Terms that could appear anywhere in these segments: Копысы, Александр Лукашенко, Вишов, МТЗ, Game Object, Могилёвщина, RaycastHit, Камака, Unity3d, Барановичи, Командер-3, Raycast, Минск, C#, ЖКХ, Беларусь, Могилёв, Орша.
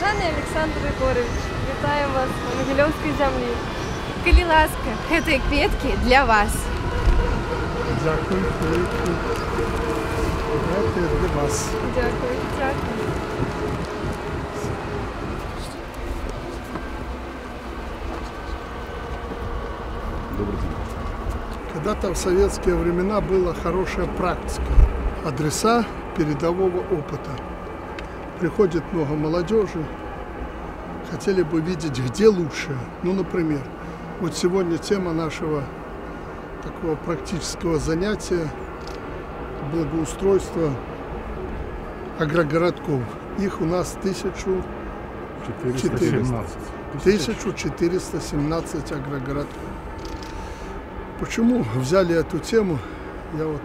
Прихожане Александр Егорович, вітаю вас на Могилёвській землі. Коли ласка, этой кветки для вас. Дякую, кветки для вас. Дякую, дякую. Добрый день. Когда-то в советские времена была хорошая практика. Адреса передового опыта. Приходит много молодежи, хотели бы видеть, где лучше. Ну, например, вот сегодня тема нашего такого практического занятия – благоустройство агрогородков. Их у нас 1417 агрогородков. Почему взяли эту тему? Я вот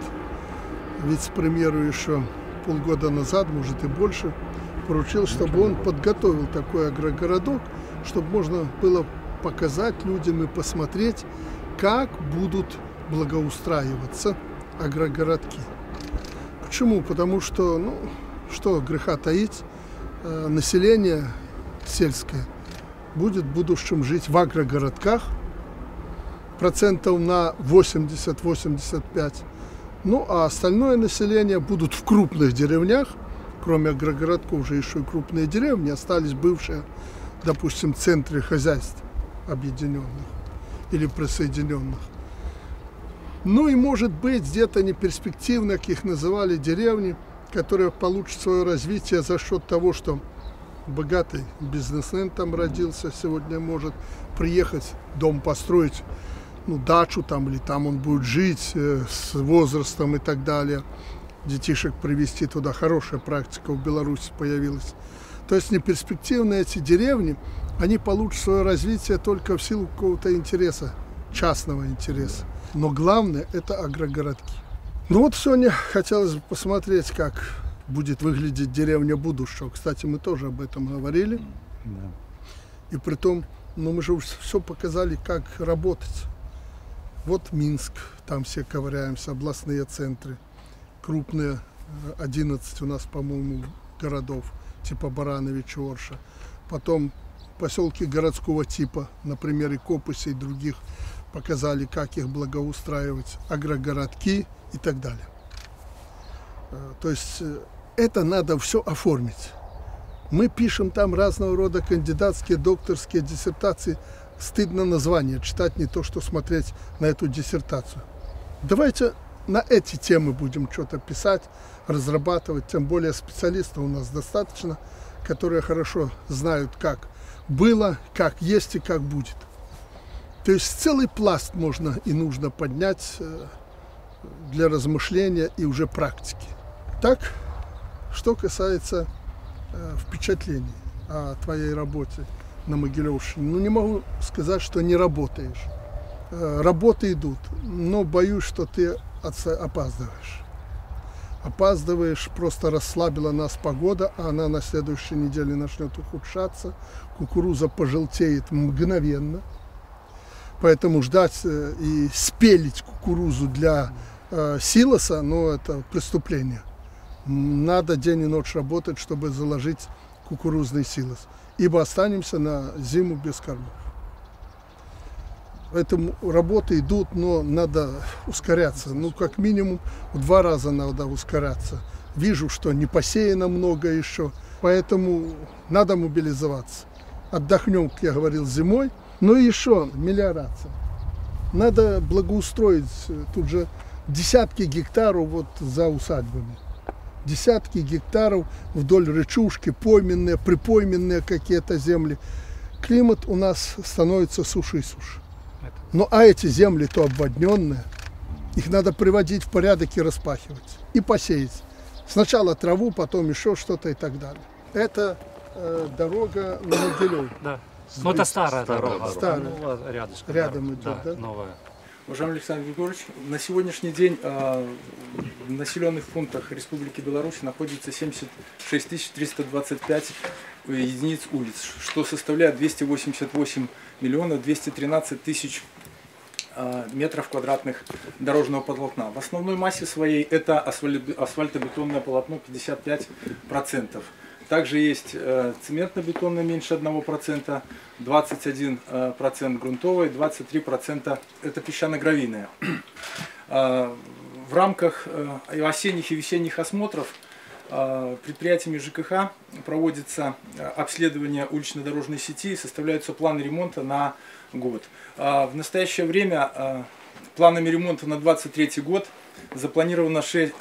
вице-премьеру еще полгода назад, может и больше, поручил, чтобы он подготовил такой агрогородок, чтобы можно было показать людям и посмотреть, как будут благоустраиваться агрогородки. Почему? Потому что, ну, что греха таить, население сельское будет в будущем жить в агрогородках процентов на 80-85%. Ну, а остальное население будут в крупных деревнях. Кроме агрогородков же еще и крупные деревни, остались бывшие, допустим, центры хозяйств объединенных или присоединенных. Ну и, может быть, где-то неперспективно, как их называли, деревни, которые получат свое развитие за счет того, что богатый бизнесмен там родился, сегодня может приехать, дом построить, ну, дачу там, или там он будет жить с возрастом и так далее. Детишек привезти туда. Хорошая практика в Беларуси появилась. То есть неперспективные эти деревни, они получат свое развитие только в силу какого-то интереса, частного интереса. Но главное – это агрогородки. Ну вот сегодня хотелось бы посмотреть, как будет выглядеть деревня будущего. Кстати, мы тоже об этом говорили. Да. И при том, ну, мы же все показали, как работать. Вот Минск, там все ковыряемся, областные центры. Крупные, 11 у нас, по-моему, городов, типа Барановичи, Орша. Потом поселки городского типа, например, и Копысы, и других, показали, как их благоустраивать, агрогородки и так далее. То есть это надо все оформить. Мы пишем там разного рода кандидатские, докторские диссертации. Стыдно название читать, не то что смотреть на эту диссертацию. Давайте на эти темы будем что-то писать, разрабатывать, тем более специалистов у нас достаточно, которые хорошо знают, как было, как есть и как будет. То есть целый пласт можно и нужно поднять для размышления и уже практики. Так, что касается впечатлений о твоей работе на Могилёвщине, ну не могу сказать, что не работаешь. Работы идут, но боюсь, что ты опаздываешь. Опаздываешь, просто расслабила нас погода, а она на следующей неделе начнет ухудшаться. Кукуруза пожелтеет мгновенно. Поэтому ждать и спелить кукурузу для силоса, ну, это преступление. Надо день и ночь работать, чтобы заложить кукурузный силос. Ибо останемся на зиму без кормов. Поэтому работы идут, но надо ускоряться. Ну, как минимум, в 2 раза надо ускоряться. Вижу, что не посеяно много еще, поэтому надо мобилизоваться. Отдохнем, как я говорил, зимой. Но еще мелиорация. Надо благоустроить тут же десятки гектаров вот за усадьбами. Десятки гектаров вдоль речушки, пойменные, припойменные какие-то земли. Климат у нас становится суши и суши. Ну, а эти земли-то обводненные, их надо приводить в порядок и распахивать, и посеять. Сначала траву, потом еще что-то и так далее. Это дорога на Могилёв. Да. Ну, это старая дорога. Ну, рядом идет, да? Новая. Уважаемый Александр Егорович, на сегодняшний день в населенных пунктах Республики Беларусь находится 76 325 единиц улиц, что составляет 288 миллионов 213 тысяч метров квадратных дорожного полотна. В основной массе своей это асфальтобетонное полотно 55%. Также есть цементно-бетонная меньше 1%, 21% грунтовая, 23% это песчано-гравийная. В рамках осенних и весенних осмотров предприятиями ЖКХ проводится обследование улично-дорожной сети и составляются планы ремонта на год. В настоящее время планами ремонта на 2023 год запланировано 6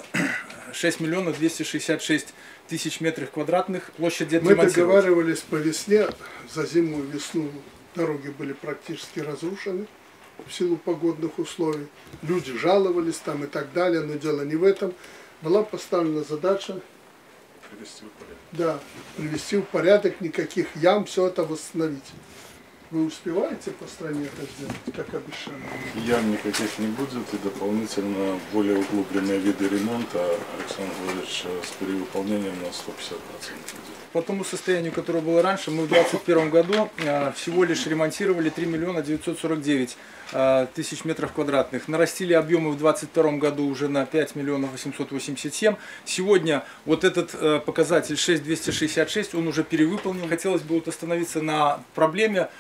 266 000 метров квадратных площадь ремонта. Мы договаривались по весне, за зиму и весну дороги были практически разрушены в силу погодных условий. Люди жаловались там и так далее, но дело не в этом. Была поставлена задача привести в порядок. Да, привести в порядок, никаких ям, все это восстановить. Вы успеваете по стране это сделать, как обещано? Ям никаких не будет, и дополнительно более углубленные виды ремонта, Александр Владимирович, с перевыполнением на 150% идет. По тому состоянию, которое было раньше, мы в 2021 году всего лишь ремонтировали 3 949 000 метров квадратных. Нарастили объемы в 2022 году уже на 5 887 000. Сегодня вот этот показатель 6 266 000, он уже перевыполнен. Хотелось бы вот остановиться на проблеме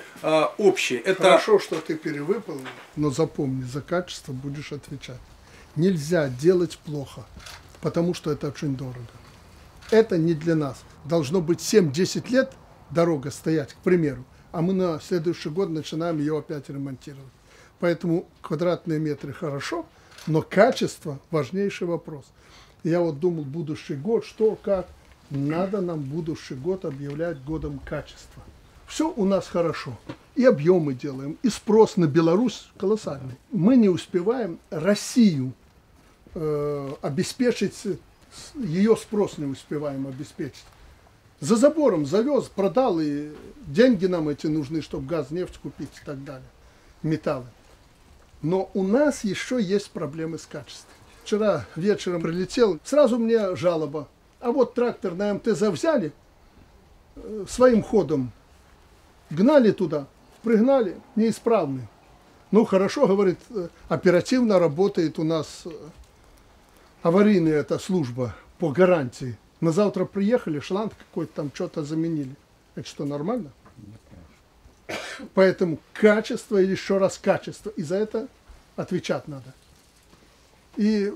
общей. Это... Хорошо, что ты перевыполнил, но запомни, за качество будешь отвечать. Нельзя делать плохо, потому что это очень дорого. Это не для нас. Должно быть 7-10 лет дорога стоять, к примеру, а мы на следующий год начинаем ее опять ремонтировать. Поэтому квадратные метры хорошо, но качество важнейший вопрос. Я вот думал, будущий год, что, как. Надо нам будущий год объявлять годом качества. Все у нас хорошо. И объемы делаем, и спрос на Беларусь колоссальный. Мы не успеваем Россию обеспечить, ее спрос не успеваем обеспечить. За забором завез, продал, и деньги нам эти нужны, чтобы газ, нефть купить и так далее, металлы. Но у нас еще есть проблемы с качеством. Вчера вечером прилетел, сразу мне жалоба. А вот трактор на МТЗ взяли, своим ходом гнали туда, пригнали, неисправный. Ну хорошо, говорит, оперативно работает у нас аварийная эта служба по гарантии. На завтра приехали, шланг какой-то там, что-то заменили. Это что, нормально? Нет. Поэтому качество, или еще раз качество, и за это отвечать надо. И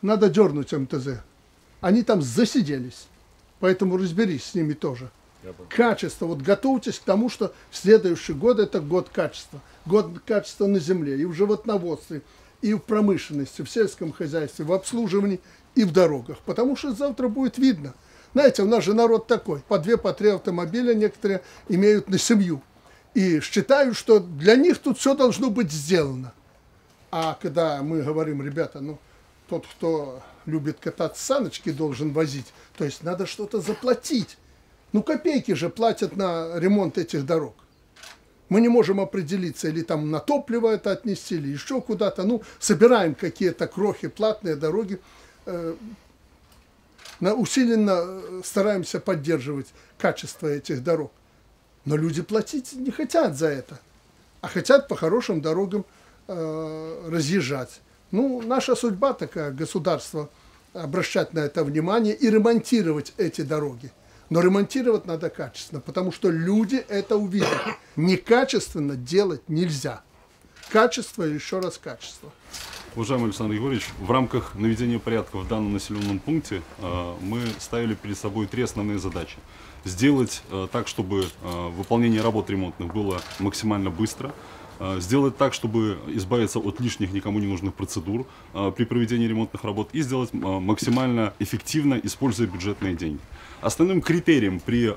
надо дернуть МТЗ. Они там засиделись, поэтому разберись с ними тоже. Качество, вот готовьтесь к тому, что следующий год это год качества. Год качества на земле, и в животноводстве, и в промышленности, в сельском хозяйстве, в обслуживании. И в дорогах, потому что завтра будет видно. Знаете, у нас же народ такой, по 2-3 автомобиля некоторые имеют на семью. И считают, что для них тут все должно быть сделано. А когда мы говорим, ребята, ну, тот, кто любит кататься саночки, должен возить. То есть надо что-то заплатить. Ну, копейки же платят на ремонт этих дорог. Мы не можем определиться, или там на топливо это отнести, или еще куда-то. Ну, собираем какие-то крохи, платные дороги. Усиленно стараемся поддерживать качество этих дорог. Но люди платить не хотят за это, а хотят по хорошим дорогам разъезжать. Ну, наша судьба такая, государство обращать на это внимание и ремонтировать эти дороги. Но ремонтировать надо качественно, потому что люди это увидят. Некачественно делать нельзя. Качество, еще раз качество. Уважаемый Александр Егорович, в рамках наведения порядка в данном населенном пункте мы ставили перед собой 3 основные задачи. Сделать так, чтобы выполнение работ ремонтных было максимально быстро. Сделать так, чтобы избавиться от лишних, никому не нужных процедур при проведении ремонтных работ. И сделать максимально эффективно, используя бюджетные деньги. Основным критерием при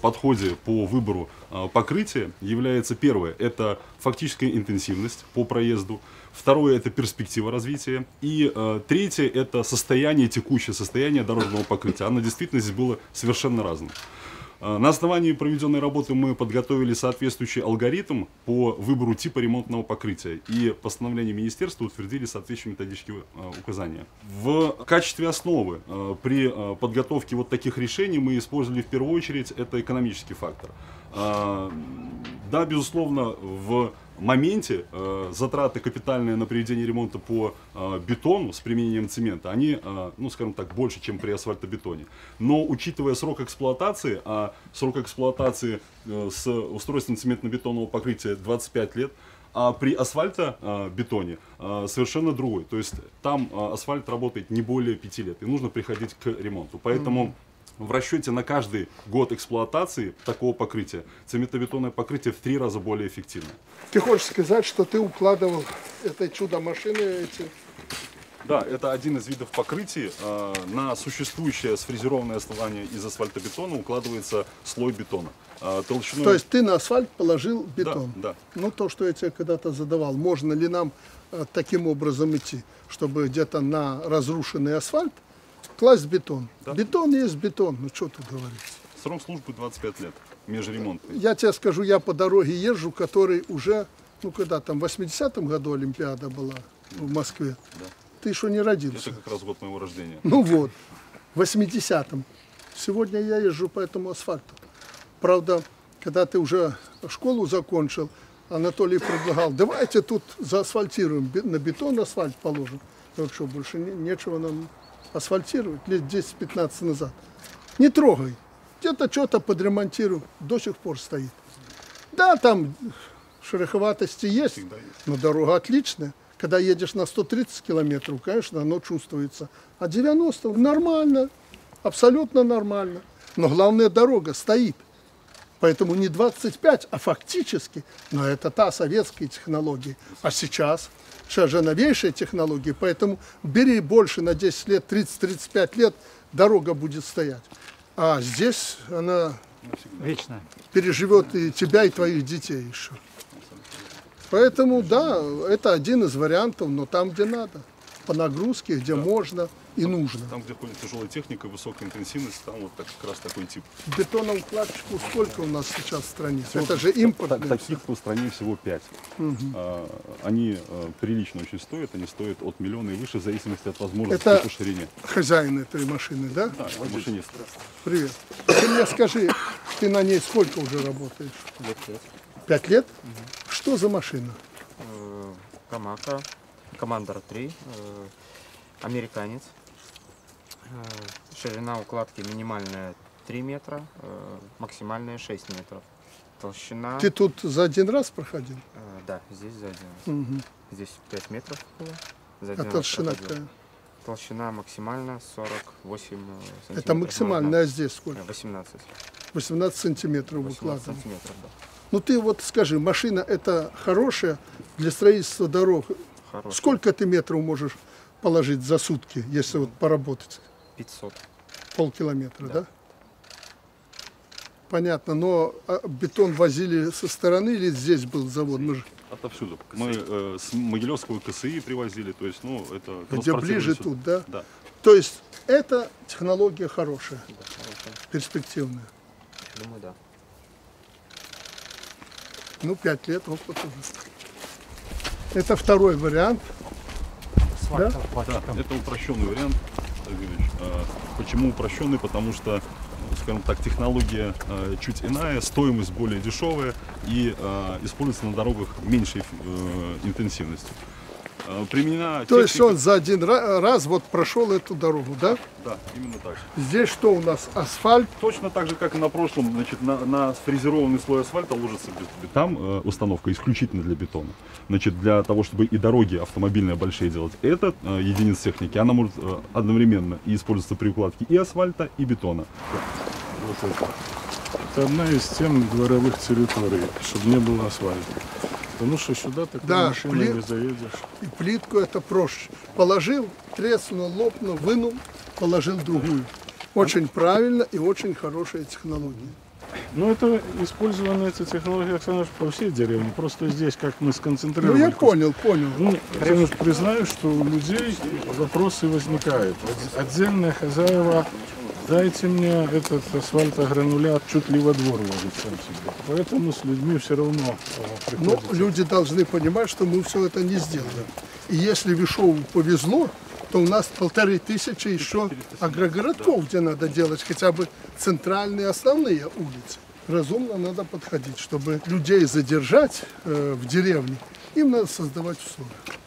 подходе по выбору покрытия является первое – это фактическая интенсивность по проезду. Второе – это перспектива развития. И третье – это состояние, текущее состояние дорожного покрытия. Оно действительно здесь было совершенно разным. На основании проведенной работы мы подготовили соответствующий алгоритм по выбору типа ремонтного покрытия. И постановление министерства утвердили соответствующие методические указания. В качестве основы при подготовке вот таких решений мы использовали в первую очередь это экономический фактор. Да, безусловно, в моменте затраты капитальные на проведение ремонта по бетону с применением цемента, они, ну, скажем так, больше, чем при асфальтобетоне. Но учитывая срок эксплуатации, а срок эксплуатации с устройством цементно-бетонного покрытия 25 лет, а при асфальтобетоне совершенно другой. То есть там асфальт работает не более 5 лет, и нужно приходить к ремонту. Поэтому в расчете на каждый год эксплуатации такого покрытия цементобетонное покрытие в 3 раза более эффективно. Ты хочешь сказать, что ты укладывал это чудо машины? Да, это один из видов покрытий. На существующее сфрезерованное основание из асфальтобетона укладывается слой бетона. Толщиной... То есть ты на асфальт положил бетон? Да, да. Ну, то, что я тебе когда-то задавал, можно ли нам таким образом идти, чтобы где-то на разрушенный асфальт класть бетон. Да. Бетон есть бетон, ну что тут говорить. Срок службы 25 лет, межремонтный. Я тебе скажу, я по дороге езжу, который уже, ну когда там, в 80-м году Олимпиада была в Москве. Да. Ты что, не родился? Это как раз год моего рождения. Ну вот, в 80-м. Сегодня я езжу по этому асфальту. Правда, когда ты уже школу закончил, Анатолий предлагал, давайте тут заасфальтируем, на бетон асфальт положим. Ну что, больше нечего нам... асфальтировать лет 10-15 назад. Не трогай. Где-то что-то подремонтирую. До сих пор стоит. Да, там шероховатости есть, но дорога отличная. Когда едешь на 130 километров, конечно, оно чувствуется. А 90 нормально, абсолютно нормально. Но главная дорога стоит. Поэтому не 25, а фактически, но это та советская технология. А сейчас, сейчас же новейшие технологии, поэтому бери больше на 10 лет, 30-35 лет, дорога будет стоять. А здесь она вечно переживет и тебя, и твоих детей еще. Поэтому, да, это один из вариантов, но там, где надо, по нагрузке, где можно. И там, нужно. Там, где ходит тяжелая техника, высокая интенсивность, там вот так, как раз такой тип. Бетоноукладчику сколько у нас сейчас в стране? Всего, это же импорт. Таких по стране всего 5. Угу. Они прилично очень стоят, они стоят от 1 000 000 и выше, в зависимости от возможности по ширине. Хозяин этой машины, да? Да, машинист. Привет. Ты мне скажи, ты на ней сколько уже работаешь? 5 лет. 5 лет? Угу. Что за машина? Камака, Командер-3, американец. Ширина укладки минимальная 3 метра, максимальная 6 метров. Толщина... Ты тут за один раз проходил? Да, здесь за один раз. Угу. Здесь 5 метров было. За один раз толщина какая? Толщина максимальная 48 сантиметров. Это максимальная, а здесь сколько? 18. 18 сантиметров укладываем. Да. Ну ты вот скажи, машина это хорошая для строительства дорог? Хорошая. Сколько ты метров можешь положить за сутки, если вот поработать? 500. Полкилометра, да? Понятно, но бетон возили со стороны или здесь был завод? Мы же... Отовсюду. Мы с Могилёвского КСИ привозили, то есть, ну, это... Где ближе сюда. Тут, да? Да. То есть, эта технология хорошая, да, хорошая, перспективная? Думаю, да. Ну, 5 лет, вот, вот уже. Это второй вариант. Да? Да, это упрощенный вариант. Почему упрощенный? Потому что, скажем так, технология чуть иная, стоимость более дешевая и используется на дорогах меньшей интенсивности. Применена то техника... есть он за один раз вот прошел эту дорогу, да? Да, именно так. Здесь что у нас? Асфальт? Точно так же, как и на прошлом, значит, на фрезерованный слой асфальта ложится бетон. Там установка исключительно для бетона. Значит, для того, чтобы и дороги автомобильные большие делать, это единица техники. Она может одновременно и использоваться при укладке и асфальта, и бетона. Это одна из тем дворовых территорий, чтобы не было асфальта. Потому что сюда такую машину не заедешь. И плитку это проще. Положил, треснул, лопнул, вынул, положил другую. Очень правильно и очень хорошая технология. Ну, это использована эта технология, Александр, по всей деревне. Просто здесь, как мы сконцентрировали. Ну, я понял, понял. Ну, я признаю, что у людей вопросы возникают. Отдельные хозяева, дайте мне этот асфальтогранулят, чуть ли во двор ложит сам себе. Поэтому с людьми все равно приходится. Но люди должны понимать, что мы все это не сделали. И если Вишову повезло, то у нас 1500 еще агрогородков, где надо делать хотя бы центральные основные улицы. разумно надо подходить, чтобы людей задержать в деревне, им надо создавать условия.